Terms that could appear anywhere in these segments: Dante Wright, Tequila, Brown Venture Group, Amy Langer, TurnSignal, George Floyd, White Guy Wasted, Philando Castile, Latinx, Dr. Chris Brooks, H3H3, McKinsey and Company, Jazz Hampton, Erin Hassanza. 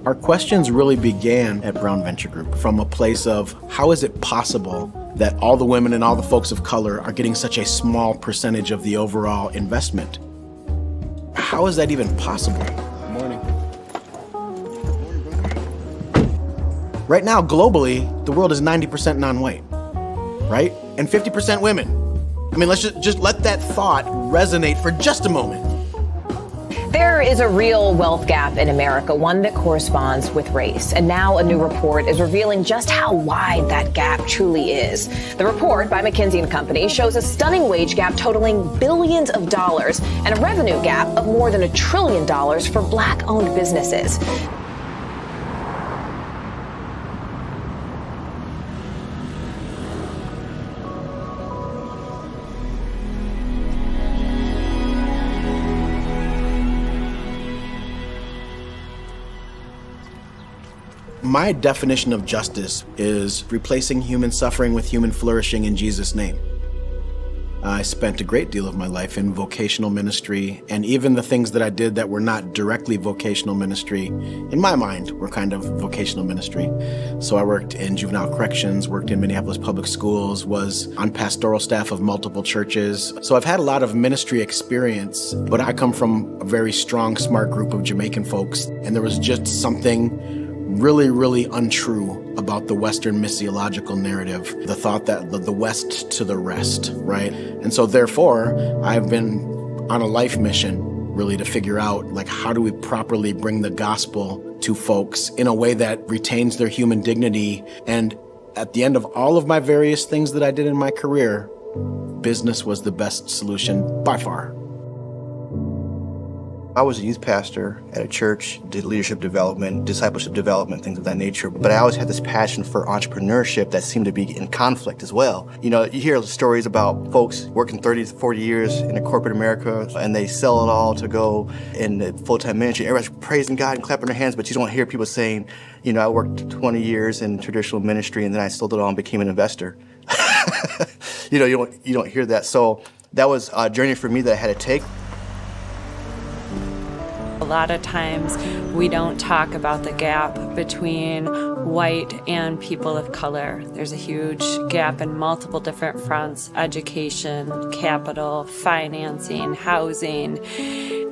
Our questions really began at Brown Venture Group from a place of how is it possible that all the women and all the folks of color are getting such a small percentage of the overall investment? How is that even possible? Good morning. Right now, globally, the world is 90% non-white, right? And 50% women. I mean, let's just let that thought resonate for just a moment. There is a real wealth gap in America, one that corresponds with race. And now a new report is revealing just how wide that gap truly is. The report by McKinsey and Company shows a stunning wage gap totaling billions of dollars and a revenue gap of more than $1 trillion for Black-owned businesses. My definition of justice is replacing human suffering with human flourishing in Jesus' name. I spent a great deal of my life in vocational ministry, and even the things that I did that were not directly vocational ministry, in my mind, were kind of vocational ministry. So I worked in juvenile corrections, worked in Minneapolis public schools, was on pastoral staff of multiple churches. So I've had a lot of ministry experience, but I come from a very strong, smart group of Jamaican folks, and there was just something really untrue about the Western missiological narrative, the thought that the West to the rest, right? And so therefore, I've been on a life mission really to figure out like how do we properly bring the gospel to folks in a way that retains their human dignity. And at the end of all of my various things that I did in my career, business was the best solution by far. I was a youth pastor at a church, did leadership development, discipleship development, things of that nature. But I always had this passion for entrepreneurship that seemed to be in conflict as well. You know, you hear stories about folks working 30 to 40 years in a corporate America, and they sell it all to go in full-time ministry. Everybody's praising God and clapping their hands, but you don't hear people saying, you know, I worked 20 years in traditional ministry, and then I sold it all and became an investor. You know, you don't hear that. So that was a journey for me that I had to take. A lot of times we don't talk about the gap between white and people of color. There's a huge gap in multiple different fronts: education, capital, financing, housing,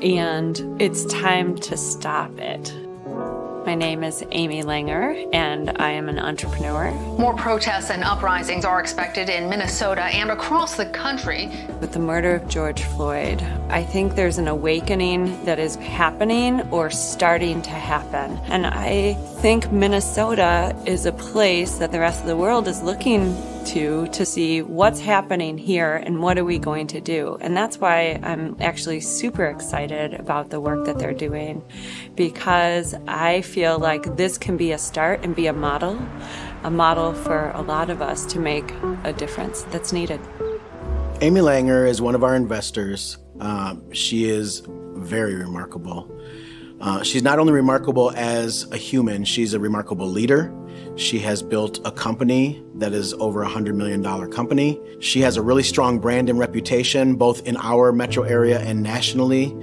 and it's time to stop it. My name is Amy Langer, and I am an entrepreneur. More protests and uprisings are expected in Minnesota and across the country. With the murder of George Floyd, I think there's an awakening that is happening or starting to happen. And I think Minnesota is a place that the rest of the world is looking to see what's happening here and what are we going to do. And that's why I'm actually super excited about the work that they're doing, because I feel like this can be a start and be a model for a lot of us to make a difference that's needed. Amy Langer is one of our investors. She is very remarkable. She's not only remarkable as a human, she's a remarkable leader. She has built a company that is over $100 million company. She has a really strong brand and reputation, both in our metro area and nationally.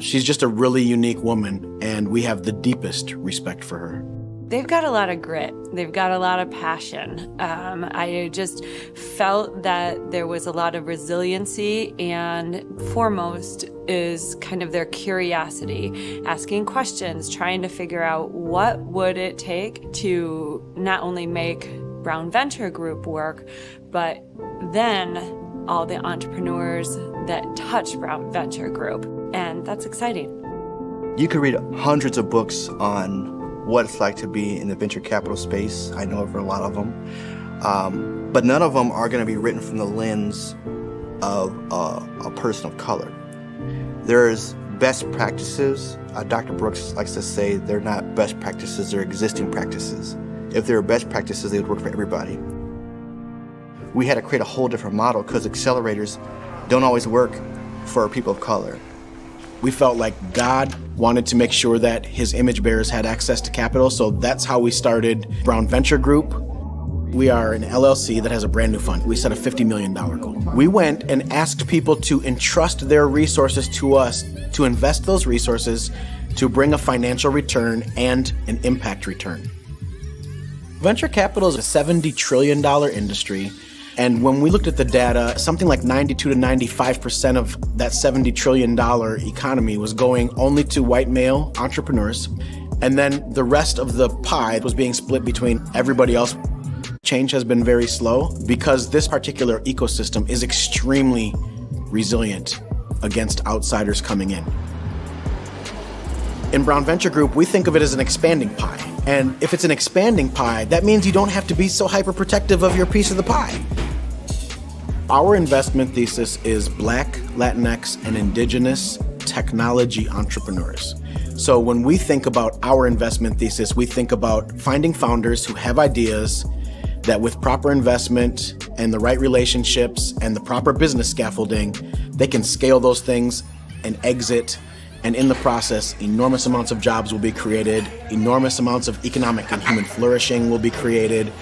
She's just a really unique woman, and we have the deepest respect for her. They've got a lot of grit. They've got a lot of passion. I just felt that there was a lot of resiliency, and foremost is kind of their curiosity, asking questions, trying to figure out what would it take to not only make Brown Venture Group work, but then all the entrepreneurs that touch Brown Venture Group. And that's exciting. You could read hundreds of books on what it's like to be in the venture capital space. I know of a lot of them, but none of them are going to be written from the lens of a person of color. There's best practices. Dr. Brooks likes to say they're not best practices, they're existing practices. If they were best practices, they would work for everybody. We had to create a whole different model because accelerators don't always work for people of color. We felt like God wanted to make sure that his image bearers had access to capital, so that's how we started Brown Venture Group. We are an LLC that has a brand new fund. We set a $50 million goal. We went and asked people to entrust their resources to us, to invest those resources, to bring a financial return and an impact return. Venture capital is a $70 trillion industry. And when we looked at the data, something like 92 to 95% of that $70 trillion economy was going only to white male entrepreneurs. And then the rest of the pie was being split between everybody else. Change has been very slow because this particular ecosystem is extremely resilient against outsiders coming in. In Brown Venture Group, we think of it as an expanding pie. And if it's an expanding pie, that means you don't have to be so hyper-protective of your piece of the pie. Our investment thesis is Black, Latinx, and Indigenous technology entrepreneurs. So when we think about our investment thesis, we think about finding founders who have ideas that with proper investment and the right relationships and the proper business scaffolding, they can scale those things and exit. And in the process, enormous amounts of jobs will be created, enormous amounts of economic and human flourishing will be created,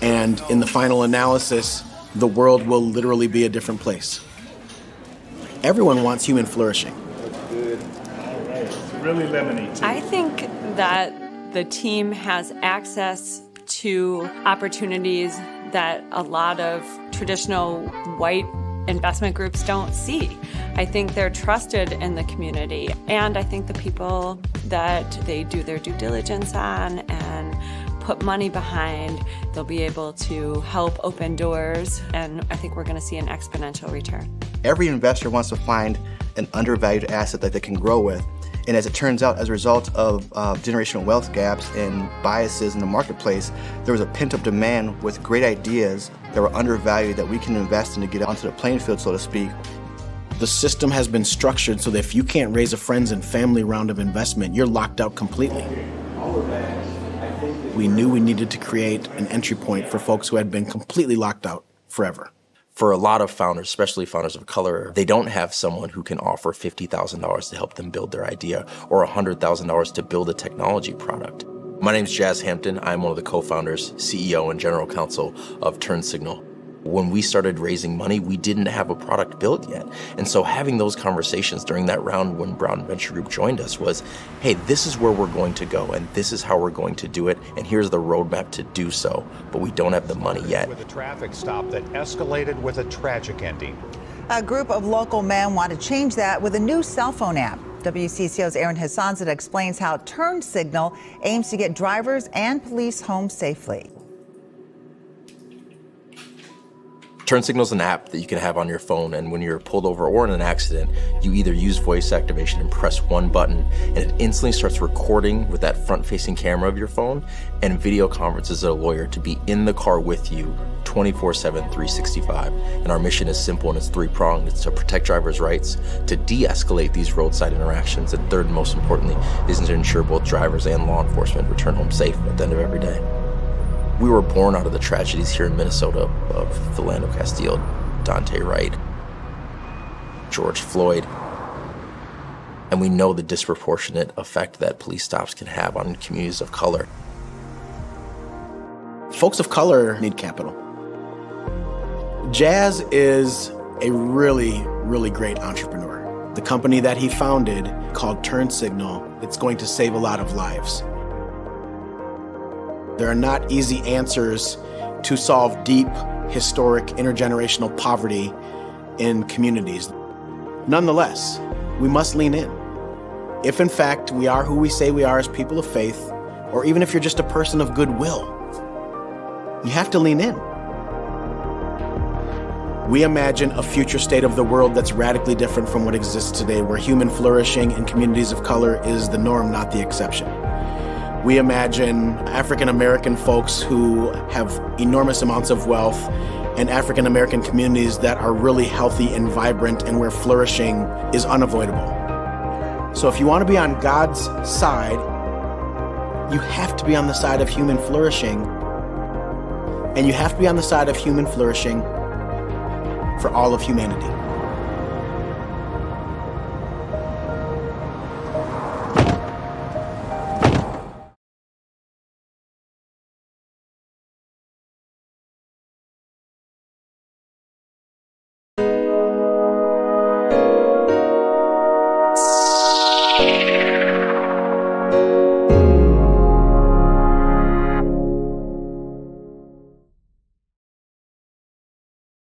and in the final analysis, the world will literally be a different place. Everyone wants human flourishing. It's really lemony too. I think that the team has access to opportunities that a lot of traditional white investment groups don't see. I think they're trusted in the community, and I think the people that they do their due diligence on and put money behind, they'll be able to help open doors, and I think we're going to see an exponential return. Every investor wants to find an undervalued asset that they can grow with, and as it turns out, as a result of generational wealth gaps and biases in the marketplace, there was a pent-up demand with great ideas that were undervalued that we can invest in to get onto the playing field, so to speak. The system has been structured so that if you can't raise a friends and family round of investment, you're locked out completely. We knew we needed to create an entry point for folks who had been completely locked out forever. For a lot of founders, especially founders of color, they don't have someone who can offer $50,000 to help them build their idea or $100,000 to build a technology product. My name is Jazz Hampton. I'm one of the co-founders, CEO, and general counsel of TurnSignal. When we started raising money, we didn't have a product built yet. And so having those conversations during that round when Brown Venture Group joined us was, hey, this is where we're going to go, and this is how we're going to do it, and here's the roadmap to do so, but we don't have the money yet. With a traffic stop that escalated with a tragic ending. A group of local men want to change that with a new cell phone app. WCCO's Erin Hassanza explains how TurnSignal aims to get drivers and police home safely. TurnSignal is an app that you can have on your phone, and when you're pulled over or in an accident, you either use voice activation and press one button, and it instantly starts recording with that front-facing camera of your phone, and video conferences a lawyer to be in the car with you 24/7, 365. And our mission is simple, and it's three-pronged. It's to protect drivers' rights, to de-escalate these roadside interactions, and third, and most importantly, is to ensure both drivers and law enforcement return home safe at the end of every day. We were born out of the tragedies here in Minnesota of Philando Castile, Dante Wright, George Floyd. And we know the disproportionate effect that police stops can have on communities of color. Folks of color need capital. Jazz is a really, really great entrepreneur. The company that he founded, called TurnSignal, it's going to save a lot of lives. There are not easy answers to solve deep, historic, intergenerational poverty in communities. Nonetheless, we must lean in. If in fact we are who we say we are as people of faith, or even if you're just a person of goodwill, you have to lean in. We imagine a future state of the world that's radically different from what exists today, where human flourishing in communities of color is the norm, not the exception. We imagine African-American folks who have enormous amounts of wealth and African-American communities that are really healthy and vibrant and where flourishing is unavoidable. So if you want to be on God's side, you have to be on the side of human flourishing. And you have to be on the side of human flourishing for all of humanity.